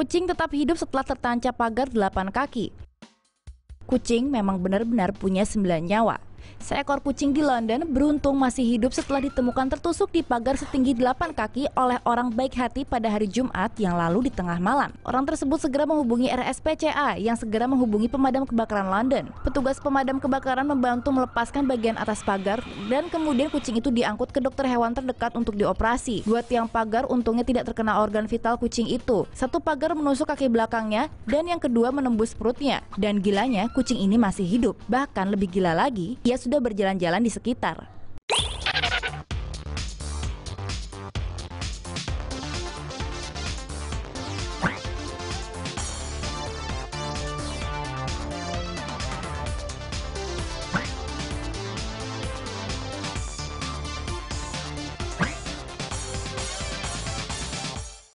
Kucing tetap hidup setelah tertancap pagar 8 kaki. Kucing memang benar-benar punya 9 nyawa. Seekor kucing di London beruntung masih hidup setelah ditemukan tertusuk di pagar setinggi 8 kaki oleh orang baik hati pada hari Jumat yang lalu di tengah malam. Orang tersebut segera menghubungi RSPCA yang segera menghubungi pemadam kebakaran London. Petugas pemadam kebakaran membantu melepaskan bagian atas pagar dan kemudian kucing itu diangkut ke dokter hewan terdekat untuk dioperasi. 2 tiang pagar untungnya tidak terkena organ vital kucing itu. 1 pagar menusuk kaki belakangnya dan yang kedua menembus perutnya. Dan gilanya, kucing ini masih hidup. Bahkan lebih gila lagi, ia sudah berjalan-jalan di sekitar.